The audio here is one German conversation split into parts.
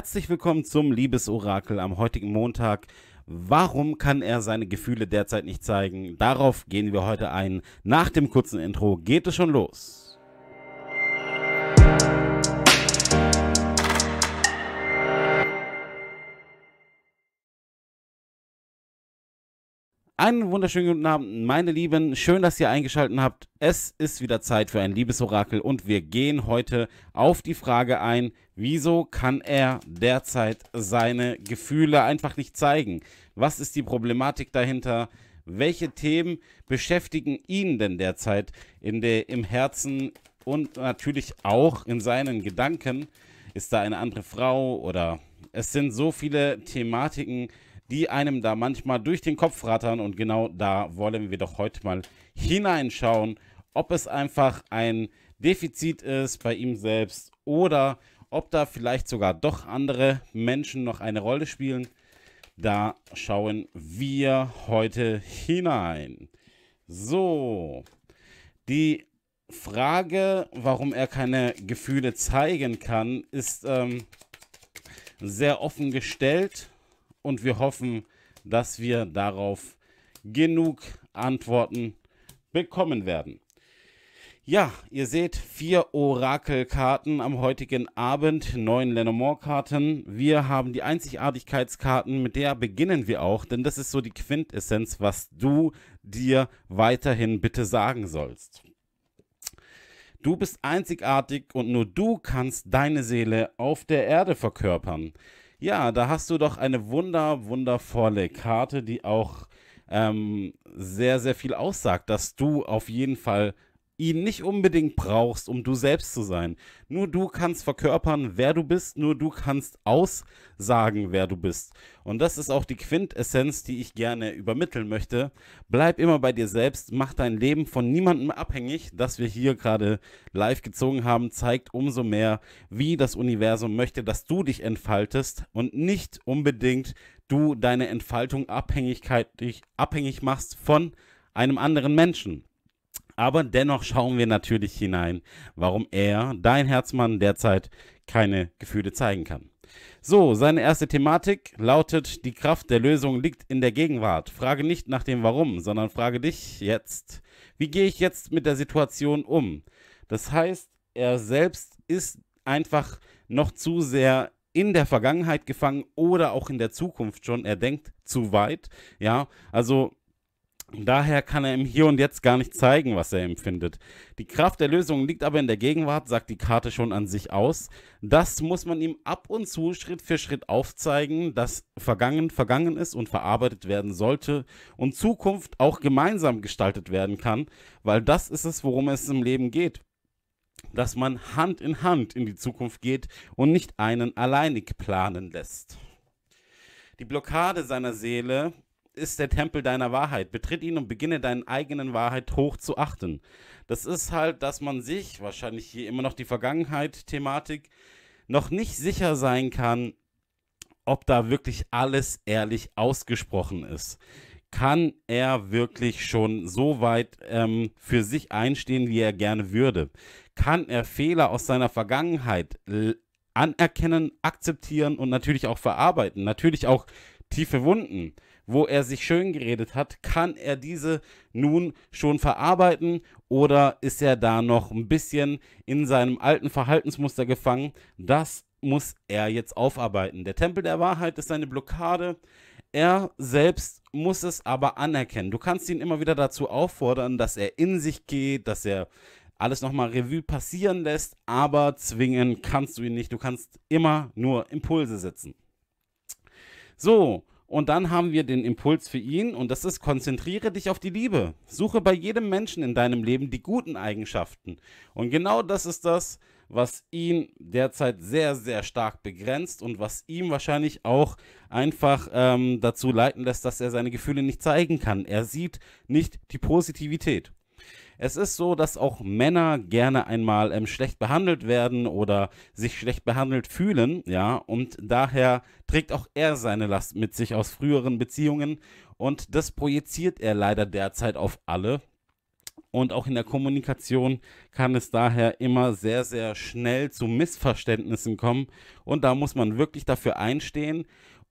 Herzlich willkommen zum Liebesorakel am heutigen Montag. Warum kann er seine Gefühle derzeit nicht zeigen? Darauf gehen wir heute ein. Nach dem kurzen Intro geht es schon los. Einen wunderschönen guten Abend, meine Lieben. Schön, dass ihr eingeschaltet habt. Es ist wieder Zeit für ein Liebesorakel und wir gehen heute auf die Frage ein, wieso kann er derzeit seine Gefühle einfach nicht zeigen? Was ist die Problematik dahinter? Welche Themen beschäftigen ihn denn derzeit im Herzen und natürlich auch in seinen Gedanken? Ist da eine andere Frau oder es sind so viele Thematiken, die einem da manchmal durch den Kopf rattern, und genau da wollen wir doch heute mal hineinschauen, ob es einfach ein Defizit ist bei ihm selbst oder ob da vielleicht sogar doch andere Menschen noch eine Rolle spielen. Da schauen wir heute hinein. So, die Frage, warum er keine Gefühle zeigen kann, ist sehr offen gestellt. Und wir hoffen, dass wir darauf genug Antworten bekommen werden. Ja, ihr seht 4 Orakelkarten am heutigen Abend, 9 Lenormand-Karten. Wir haben die Einzigartigkeitskarten, mit der beginnen wir auch, denn das ist so die Quintessenz, was du dir weiterhin bitte sagen sollst. Du bist einzigartig und nur du kannst deine Seele auf der Erde verkörpern. Ja, da hast du doch eine wundervolle Karte, die auch sehr, sehr viel aussagt, dass du auf jeden Fall ihn nicht unbedingt brauchst, um du selbst zu sein. Nur du kannst verkörpern, wer du bist, nur du kannst aussagen, wer du bist. Und das ist auch die Quintessenz, die ich gerne übermitteln möchte. Bleib immer bei dir selbst, mach dein Leben von niemandem abhängig. Das wir hier gerade live gezogen haben, zeigt umso mehr, wie das Universum möchte, dass du dich entfaltest und nicht unbedingt du deine Entfaltung abhängig machst von einem anderen Menschen. Aber dennoch schauen wir natürlich hinein, warum er, dein Herzmann, derzeit keine Gefühle zeigen kann. So, seine erste Thematik lautet, die Kraft der Lösung liegt in der Gegenwart. Frage nicht nach dem Warum, sondern frage dich jetzt, wie gehe ich jetzt mit der Situation um? Das heißt, er selbst ist einfach noch zu sehr in der Vergangenheit gefangen oder auch in der Zukunft schon. Er denkt zu weit, ja, also daher kann er im Hier und Jetzt gar nicht zeigen, was er empfindet. Die Kraft der Lösung liegt aber in der Gegenwart, sagt die Karte schon an sich aus. Das muss man ihm ab und zu Schritt für Schritt aufzeigen, dass vergangen ist und verarbeitet werden sollte und Zukunft auch gemeinsam gestaltet werden kann, weil das ist es, worum es im Leben geht. Dass man Hand in Hand in die Zukunft geht und nicht einen alleinig planen lässt. Die Blockade seiner Seele ist der Tempel deiner Wahrheit. Betritt ihn und beginne deinen eigenen Wahrheit hoch zu achten. Das ist halt, dass man sich, wahrscheinlich hier immer noch die Vergangenheit-Thematik, noch nicht sicher sein kann, ob da wirklich alles ehrlich ausgesprochen ist. Kann er wirklich schon so weit für sich einstehen, wie er gerne würde? Kann er Fehler aus seiner Vergangenheit anerkennen, akzeptieren und natürlich auch verarbeiten? Natürlich auch tiefe Wunden, wo er sich schön geredet hat, kann er diese nun schon verarbeiten oder ist er da noch ein bisschen in seinem alten Verhaltensmuster gefangen? Das muss er jetzt aufarbeiten. Der Tempel der Wahrheit ist seine Blockade. Er selbst muss es aber anerkennen. Du kannst ihn immer wieder dazu auffordern, dass er in sich geht, dass er alles nochmal Revue passieren lässt, aber zwingen kannst du ihn nicht. Du kannst immer nur Impulse setzen. So, und dann haben wir den Impuls für ihn und das ist, konzentriere dich auf die Liebe. Suche bei jedem Menschen in deinem Leben die guten Eigenschaften. Und genau das ist das, was ihn derzeit sehr, sehr stark begrenzt und was ihm wahrscheinlich auch einfach dazu leiten lässt, dass er seine Gefühle nicht zeigen kann. Er sieht nicht die Positivität. Es ist so, dass auch Männer gerne einmal schlecht behandelt werden oder sich schlecht behandelt fühlen, ja, und daher trägt auch er seine Last mit sich aus früheren Beziehungen und das projiziert er leider derzeit auf alle und auch in der Kommunikation kann es daher immer sehr, sehr schnell zu Missverständnissen kommen. Und da muss man wirklich dafür einstehen,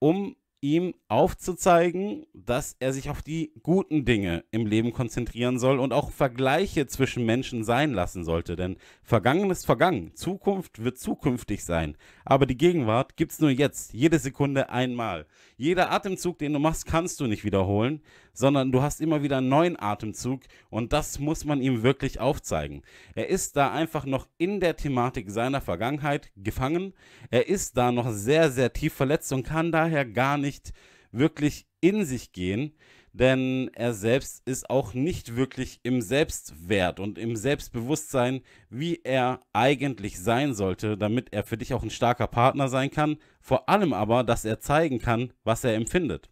um ihm aufzuzeigen, dass er sich auf die guten Dinge im Leben konzentrieren soll und auch Vergleiche zwischen Menschen sein lassen sollte. Denn vergangen ist vergangen, Zukunft wird zukünftig sein. Aber die Gegenwart gibt es nur jetzt, jede Sekunde einmal. Jeder Atemzug, den du machst, kannst du nicht wiederholen, sondern du hast immer wieder einen neuen Atemzug und das muss man ihm wirklich aufzeigen. Er ist da einfach noch in der Thematik seiner Vergangenheit gefangen. Er ist da noch sehr, sehr tief verletzt und kann daher gar nicht wirklich in sich gehen, denn er selbst ist auch nicht wirklich im Selbstwert und im Selbstbewusstsein, wie er eigentlich sein sollte, damit er für dich auch ein starker Partner sein kann, vor allem aber, dass er zeigen kann, was er empfindet.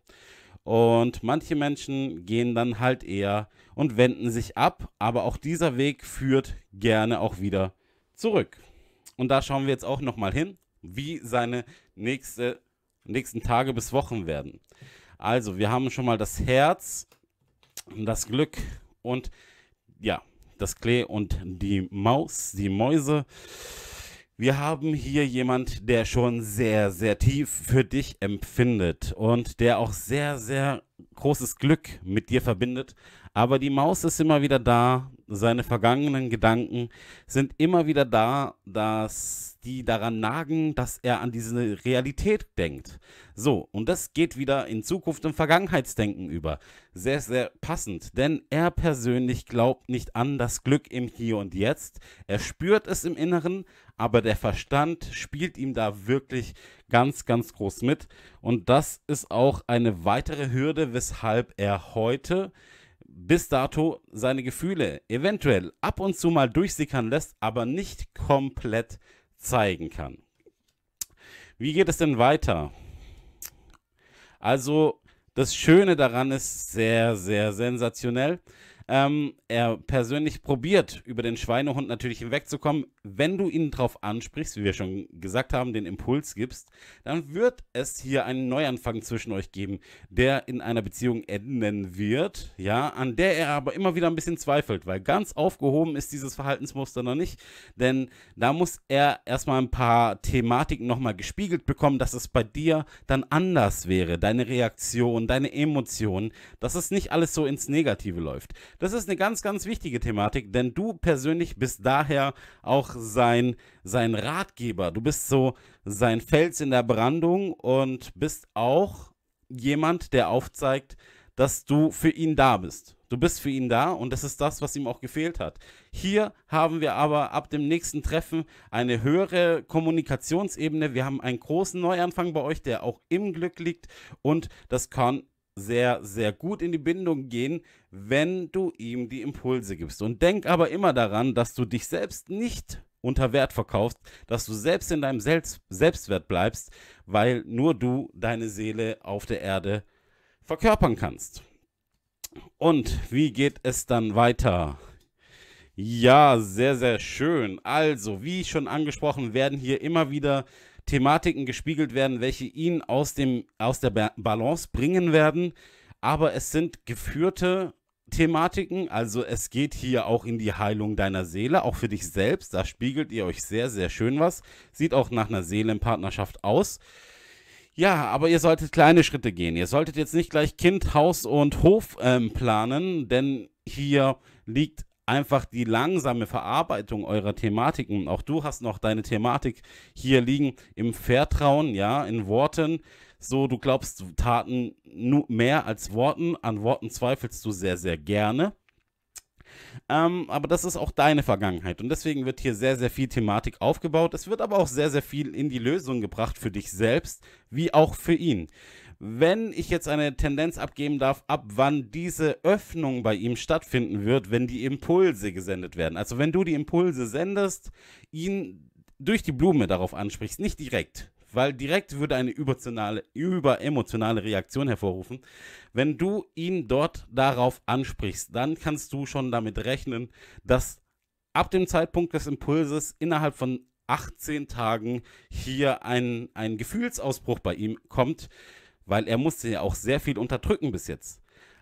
Und manche Menschen gehen dann halt eher und wenden sich ab, aber auch dieser Weg führt gerne auch wieder zurück. Und da schauen wir jetzt auch nochmal hin, wie seine nächsten Tage bis Wochen werden. Also, wir haben schon mal das Herz, das Glück und ja, das Klee und die Maus, die Mäuse. Wir haben hier jemand, der schon sehr, sehr tief für dich empfindet und der auch sehr, sehr großes Glück mit dir verbindet. Aber die Maus ist immer wieder da, seine vergangenen Gedanken sind immer wieder da, dass die daran nagen, dass er an diese Realität denkt. So, und das geht wieder in Zukunft und Vergangenheitsdenken über. Sehr, sehr passend, denn er persönlich glaubt nicht an das Glück im Hier und Jetzt. Er spürt es im Inneren, aber der Verstand spielt ihm da wirklich ganz, ganz groß mit. Und das ist auch eine weitere Hürde, weshalb er heute bis dato seine Gefühle eventuell ab und zu mal durchsickern lässt, aber nicht komplett zeigen kann. Wie geht es denn weiter? Also, das Schöne daran ist sehr, sehr sensationell. Er persönlich probiert, über den Schweinehund natürlich hinwegzukommen. Wenn du ihn drauf ansprichst, wie wir schon gesagt haben, den Impuls gibst, dann wird es hier einen Neuanfang zwischen euch geben, der in einer Beziehung enden wird, ja, an der er aber immer wieder ein bisschen zweifelt, weil ganz aufgehoben ist dieses Verhaltensmuster noch nicht, denn da muss er erstmal ein paar Thematiken nochmal gespiegelt bekommen, dass es bei dir dann anders wäre, deine Reaktion, deine Emotionen, dass es nicht alles so ins Negative läuft. Das ist eine ganz, ganz wichtige Thematik, denn du persönlich bist daher auch sein Ratgeber. Du bist so sein Fels in der Brandung und bist auch jemand, der aufzeigt, dass du für ihn da bist. Du bist für ihn da und das ist das, was ihm auch gefehlt hat. Hier haben wir aber ab dem nächsten Treffen eine höhere Kommunikationsebene. Wir haben einen großen Neuanfang bei euch, der auch im Glück liegt und das kann sehr, sehr gut in die Bindung gehen, wenn du ihm die Impulse gibst. Und denk aber immer daran, dass du dich selbst nicht unter Wert verkaufst, dass du selbst in deinem Selbstwert bleibst, weil nur du deine Seele auf der Erde verkörpern kannst. Und wie geht es dann weiter? Ja, sehr, sehr schön. Also, wie schon angesprochen, werden hier immer wieder Thematiken gespiegelt werden, welche ihn aus der Balance bringen werden, aber es sind geführte Thematiken, also es geht hier auch in die Heilung deiner Seele, auch für dich selbst, da spiegelt ihr euch sehr, sehr schön was, sieht auch nach einer Seelenpartnerschaft aus. Ja, aber ihr solltet kleine Schritte gehen, ihr solltet jetzt nicht gleich Kind, Haus und Hof planen, denn hier liegt einfach die langsame Verarbeitung eurer Thematiken. Auch du hast noch deine Thematik hier liegen im Vertrauen, ja, in Worten. So, du glaubst Taten nur mehr als Worten. An Worten zweifelst du sehr, sehr gerne. Aber das ist auch deine Vergangenheit und deswegen wird hier sehr, sehr viel Thematik aufgebaut. Es wird aber auch sehr, sehr viel in die Lösung gebracht für dich selbst, wie auch für ihn. Wenn ich jetzt eine Tendenz abgeben darf, ab wann diese Öffnung bei ihm stattfinden wird, wenn die Impulse gesendet werden. Also wenn du die Impulse sendest, ihn durch die Blume darauf ansprichst, nicht direkt, weil direkt würde eine überemotionale Reaktion hervorrufen. Wenn du ihn dort darauf ansprichst, dann kannst du schon damit rechnen, dass ab dem Zeitpunkt des Impulses innerhalb von 18 Tagen hier ein Gefühlsausbruch bei ihm kommt, weil er musste ja auch sehr viel unterdrücken bis jetzt.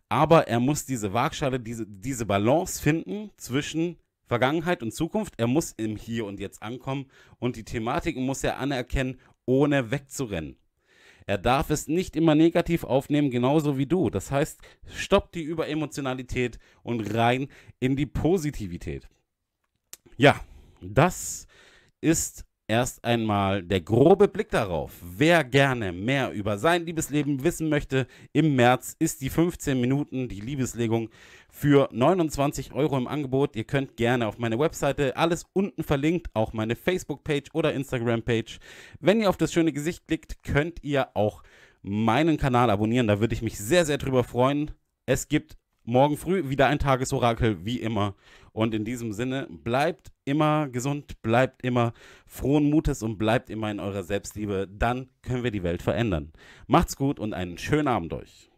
aber er muss diese Waagschale, diese Balance finden zwischen Vergangenheit und Zukunft. Er muss im Hier und Jetzt ankommen und die Thematiken muss er anerkennen, ohne wegzurennen. Er darf es nicht immer negativ aufnehmen, genauso wie du. Das heißt, stopp die Überemotionalität und rein in die Positivität. Ja, das ist erst einmal der grobe Blick darauf. Wer gerne mehr über sein Liebesleben wissen möchte, im März ist die 15 Minuten, die Liebeslegung, für 29 € im Angebot. Ihr könnt gerne auf meine Webseite, alles unten verlinkt, auch meine Facebook-Page oder Instagram-Page. Wenn ihr auf das schöne Gesicht klickt, könnt ihr auch meinen Kanal abonnieren. Da würde ich mich sehr, sehr drüber freuen. Es gibt morgen früh wieder ein Tagesorakel, wie immer. Und in diesem Sinne, bleibt immer gesund, bleibt immer frohen Mutes und bleibt immer in eurer Selbstliebe. Dann können wir die Welt verändern. Macht's gut und einen schönen Abend euch.